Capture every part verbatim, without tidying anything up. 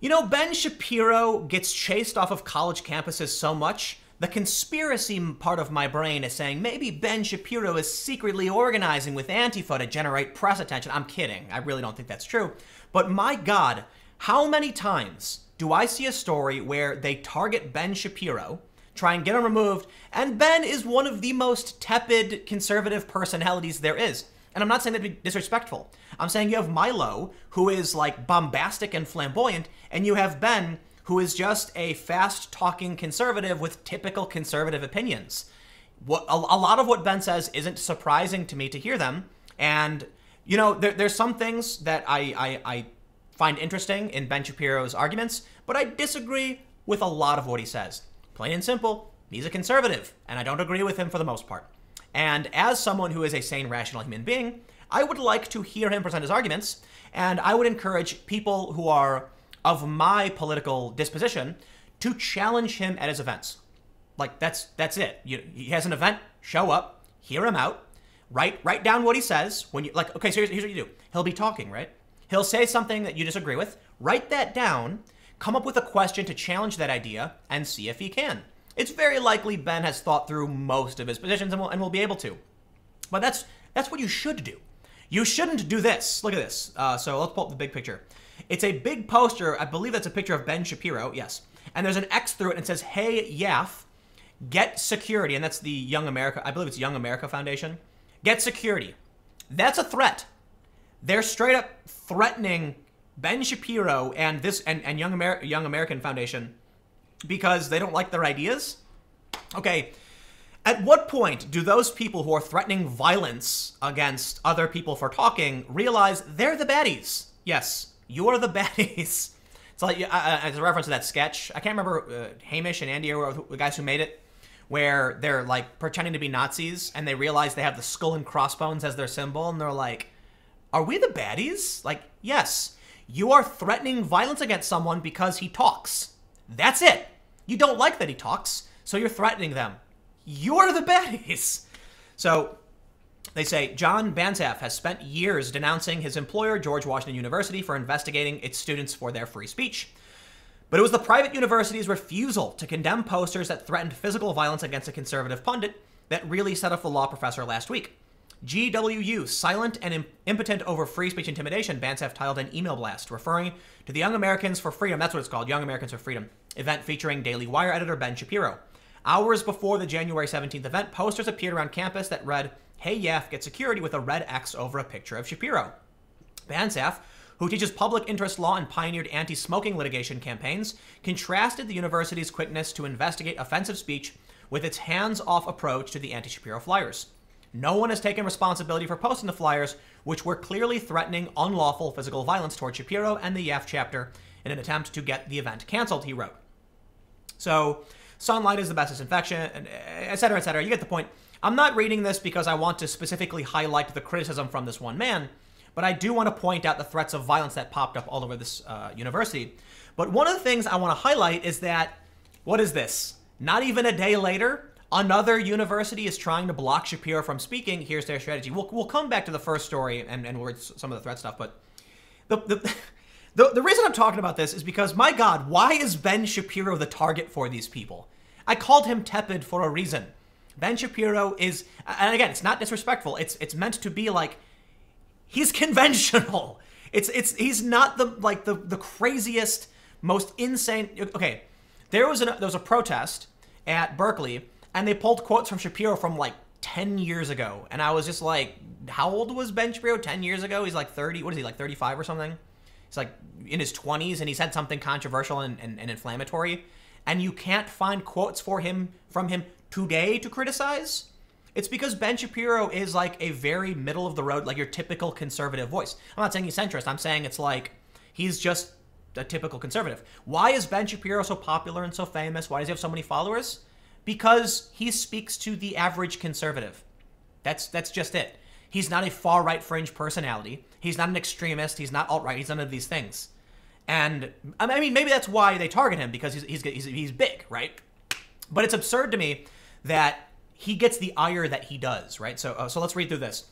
You know, Ben Shapiro gets chased off of college campuses so much, the conspiracy part of my brain is saying maybe Ben Shapiro is secretly organizing with Antifa to generate press attention. I'm kidding. I really don't think that's true. But my God, how many times do I see a story where they target Ben Shapiro, try and get him removed, and Ben is one of the most tepid conservative personalities there is. And I'm not saying that to be disrespectful. I'm saying you have Milo, who is like bombastic and flamboyant, and you have Ben, who is just a fast-talking conservative with typical conservative opinions. What, a, a lot of what Ben says isn't surprising to me to hear them. And, you know, there, there's some things that I, I, I find interesting in Ben Shapiro's arguments, but I disagree with a lot of what he says. Plain and simple, he's a conservative, and I don't agree with him for the most part. And as someone who is a sane, rational human being, I would like to hear him present his arguments, and I would encourage people who are of my political disposition to challenge him at his events. Like, that's that's it. You, he has an event, show up, hear him out, write, write down what he says. When you, like, okay, so here's, here's what you do. He'll be talking, right? He'll say something that you disagree with, write that down, come up with a question to challenge that idea, and see if he can. It's very likely Ben has thought through most of his positions and will, and will be able to. But that's that's what you should do. You shouldn't do this. Look at this. Uh, so let's pull up the big picture. It's a big poster. I believe that's a picture of Ben Shapiro. Yes. And there's an X through it and it says, "Hey, Yaf, get security." And that's the Young America. I believe it's Young America Foundation. Get security. That's a threat. They're straight up threatening Ben Shapiro and this and, and Young, Amer- Young American Foundation because they don't like their ideas? Okay, at what point do those people who are threatening violence against other people for talking realize they're the baddies? Yes, you're the baddies. It's like, uh, as a reference to that sketch, I can't remember, uh, Hamish and Andy were the guys who made it, where they're like pretending to be Nazis and they realize they have the skull and crossbones as their symbol and they're like, are we the baddies? Like, yes, you are threatening violence against someone because he talks. That's it. You don't like that he talks, so you're threatening them. You're the baddies. So they say, John Banzhaf has spent years denouncing his employer, George Washington University, for investigating its students for their free speech. But it was the private university's refusal to condemn posters that threatened physical violence against a conservative pundit that really set off the law professor last week. G W U, silent and impotent over free speech intimidation, Banzhaf tiled an email blast, referring to the Young Americans for Freedom, that's what it's called, Young Americans for Freedom, event featuring Daily Wire editor Ben Shapiro. Hours before the January seventeenth event, posters appeared around campus that read, "Hey Yaf, get security," with a red X over a picture of Shapiro. Banzhaf, who teaches public interest law and pioneered anti-smoking litigation campaigns, contrasted the university's quickness to investigate offensive speech with its hands-off approach to the anti-Shapiro flyers. No one has taken responsibility for posting the flyers, which were clearly threatening unlawful physical violence toward Shapiro and the Yaf chapter in an attempt to get the event canceled, he wrote. So, sunlight is the best disinfection, et cetera, et cetera. You get the point. I'm not reading this because I want to specifically highlight the criticism from this one man, but I do want to point out the threats of violence that popped up all over this uh, university. But one of the things I want to highlight is that, what is this? Not even a day later, another university is trying to block Shapiro from speaking. Here's their strategy. We'll, we'll come back to the first story and, and we'll read some of the threat stuff. But the, the, the, the reason I'm talking about this is because, my God, why is Ben Shapiro the target for these people? I called him tepid for a reason. Ben Shapiro is, and again, it's not disrespectful. It's it's meant to be like, he's conventional. It's it's he's not the like the, the craziest, most insane. Okay, there was, an, there was a protest at Berkeley, and they pulled quotes from Shapiro from like ten years ago. And I was just like, how old was Ben Shapiro ten years ago? He's like thirty, what is he, like thirty-five or something? He's like in his twenties, and he said something controversial and, and, and inflammatory. And you can't find quotes for him from him today to criticize? It's because Ben Shapiro is like a very middle of the road, like your typical conservative voice. I'm not saying he's centrist. I'm saying it's like he's just a typical conservative. Why is Ben Shapiro so popular and so famous? Why does he have so many followers? Because he speaks to the average conservative. That's that's just it. He's not a far-right fringe personality. He's not an extremist. He's not alt-right. He's none of these things. And, I mean, maybe that's why they target him, because he's, he's, he's, he's big, right? But it's absurd to me that he gets the ire that he does, right? So, uh, so let's read through this.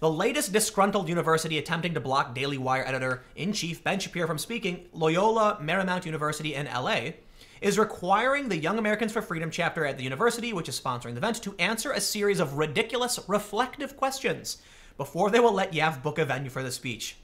the latest disgruntled university attempting to block Daily Wire editor-in-chief Ben Shapiro from speaking, Loyola Marymount University in L A, is requiring the Young Americans for Freedom chapter at the university, which is sponsoring the event, to answer a series of ridiculous, reflective questions before they will let Y A F book a venue for the speech.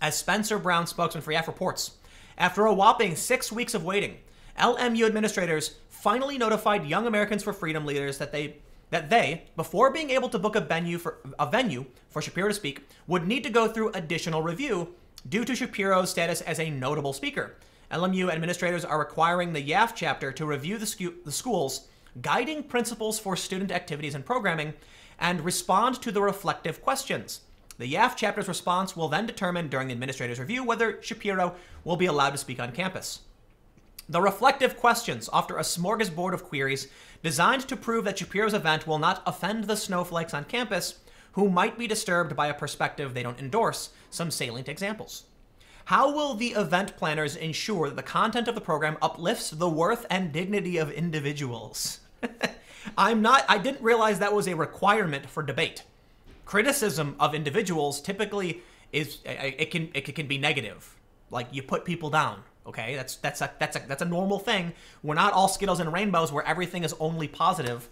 As Spencer Brown, spokesman for Y A F, reports, after a whopping six weeks of waiting, L M U administrators finally notified Young Americans for Freedom leaders that they, that they, before being able to book a venue for a venue for Shapiro to speak, would need to go through additional review due to Shapiro's status as a notable speaker. L M U administrators are requiring the Y A F chapter to review the, scu the school's guiding principles for student activities and programming and respond to the reflective questions. The Y A F chapter's response will then determine during the administrator's review whether Shapiro will be allowed to speak on campus. The reflective questions offer a smorgasbord of queries designed to prove that Shapiro's event will not offend the snowflakes on campus who might be disturbed by a perspective they don't endorse, some salient examples. How will the event planners ensure that the content of the program uplifts the worth and dignity of individuals? I'm not, I didn't realize that was a requirement for debate. Criticism of individuals typically is, it can, it can be negative. Like, you put people down, okay? That's, that's, a, that's, a, that's a normal thing. We're not all Skittles and rainbows where everything is only positive.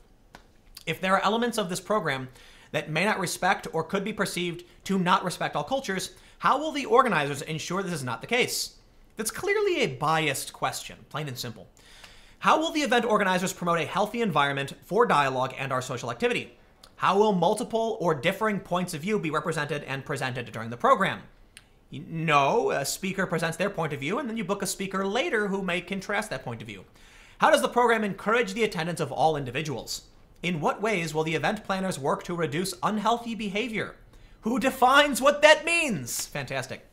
If there are elements of this program that may not respect or could be perceived to not respect all cultures, how will the organizers ensure this is not the case? That's clearly a biased question, plain and simple. How will the event organizers promote a healthy environment for dialogue and our social activity? How will multiple or differing points of view be represented and presented during the program? No, a speaker presents their point of view, and then you book a speaker later who may contrast that point of view. How does the program encourage the attendance of all individuals? In what ways will the event planners work to reduce unhealthy behavior? Who defines what that means? Fantastic.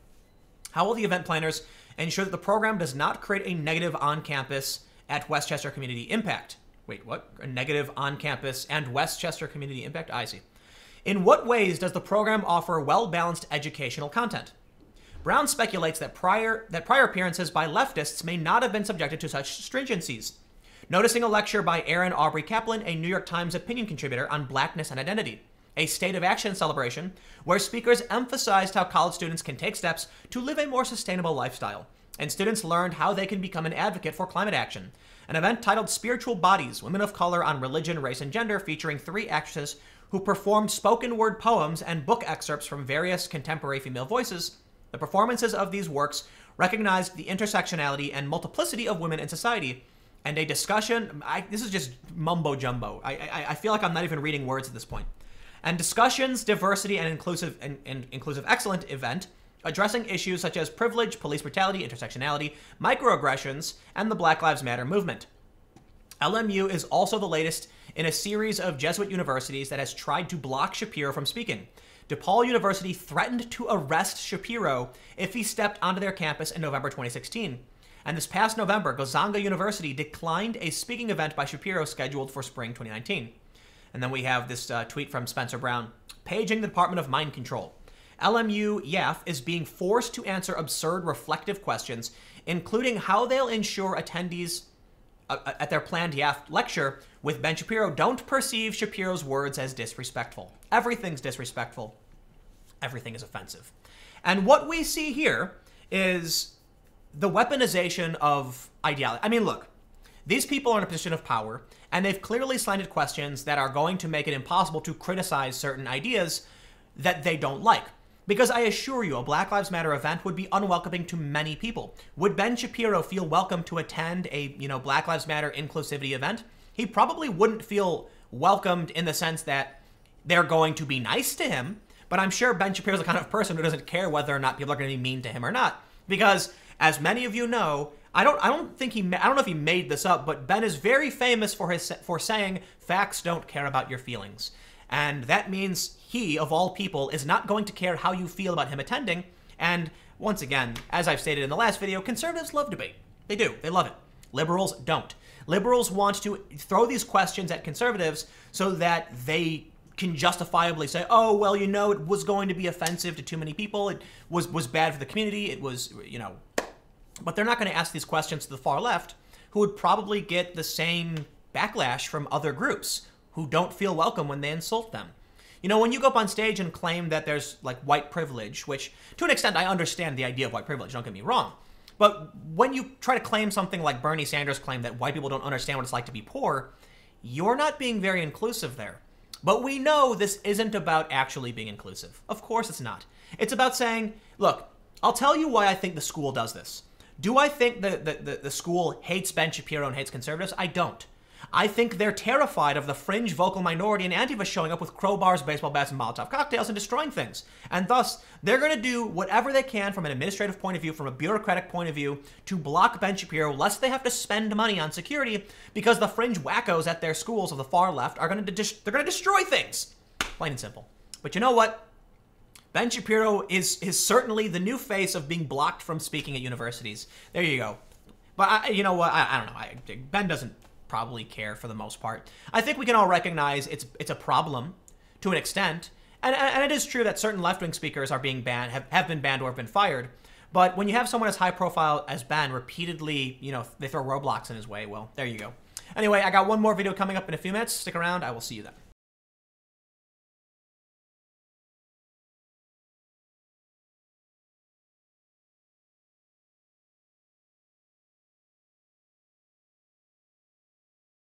How will the event planners ensure that the program does not create a negative on-campus at Westchester community impact? Wait, what? A negative on-campus and Westchester community impact? I see. In what ways does the program offer well-balanced educational content? Brown speculates that prior, that prior appearances by leftists may not have been subjected to such stringencies. Noticing a lecture by Aaron Aubrey Kaplan, a New York Times opinion contributor, on blackness and identity, a state of action celebration where speakers emphasized how college students can take steps to live a more sustainable lifestyle, and students learned how they can become an advocate for climate action. An event titled Spiritual Bodies, Women of Color on Religion, Race, and Gender, featuring three actresses who performed spoken word poems and book excerpts from various contemporary female voices. The performances of these works recognized the intersectionality and multiplicity of women in society, and a discussion, I, this is just mumbo jumbo. I, I I feel like I'm not even reading words at this point. And discussions, diversity, and inclusive and, and inclusive excellent event, addressing issues such as privilege, police brutality, intersectionality, microaggressions, and the Black Lives Matter movement. L M U is also the latest in a series of Jesuit universities that has tried to block Shapiro from speaking. DePaul University threatened to arrest Shapiro if he stepped onto their campus in November twenty sixteen. And this past November, Gonzaga University declined a speaking event by Shapiro scheduled for spring twenty nineteen. And then we have this uh, tweet from Spencer Brown, paging the Department of Mind Control. L M U Y A F is being forced to answer absurd reflective questions, including how they'll ensure attendees uh, at their planned Y A F lecture with Ben Shapiro don't perceive Shapiro's words as disrespectful. Everything's disrespectful. Everything is offensive. And what we see here is the weaponization of ideology. I mean, look, these people are in a position of power, and they've clearly slanted questions that are going to make it impossible to criticize certain ideas that they don't like. Because I assure you, a Black Lives Matter event would be unwelcoming to many people. Would Ben Shapiro feel welcome to attend a, you know, Black Lives Matter inclusivity event? He probably wouldn't feel welcomed in the sense that they're going to be nice to him, but I'm sure Ben Shapiro's the kind of person who doesn't care whether or not people are going to be mean to him or not. Because, as many of you know, I don't. I don't think he. I don't know if he made this up, but Ben is very famous for his for saying facts don't care about your feelings, and that means he, of all people, is not going to care how you feel about him attending. And once again, as I've stated in the last video, conservatives love debate. They do. They love it. Liberals don't. Liberals want to throw these questions at conservatives so that they can justifiably say, oh, well, you know, it was going to be offensive to too many people. It was was bad for the community. It was, you know. But they're not going to ask these questions to the far left, who would probably get the same backlash from other groups who don't feel welcome when they insult them. You know, when you go up on stage and claim that there's like white privilege, which to an extent I understand the idea of white privilege, don't get me wrong. But when you try to claim something like Bernie Sanders claimed that white people don't understand what it's like to be poor, you're not being very inclusive there. But we know this isn't about actually being inclusive. Of course it's not. It's about saying, look, I'll tell you why I think the school does this. Do I think that the, the, the school hates Ben Shapiro and hates conservatives? I don't. I think they're terrified of the fringe vocal minority and Antifa showing up with crowbars, baseball bats, and Molotov cocktails and destroying things. And thus, they're going to do whatever they can from an administrative point of view, from a bureaucratic point of view, to block Ben Shapiro, lest they have to spend money on security, because the fringe wackos at their schools of the far left are going to they're going to destroy things. Plain and simple. But you know what? Ben Shapiro is, is certainly the new face of being blocked from speaking at universities. There you go. But I, you know what? I, I don't know. I, Ben doesn't probably care for the most part. I think we can all recognize it's it's a problem to an extent. And, and it is true that certain left-wing speakers are being banned, have, have been banned or have been fired. But when you have someone as high profile as Ben repeatedly, you know, they throw roadblocks in his way, well, there you go. Anyway, I got one more video coming up in a few minutes. Stick around. I will see you then.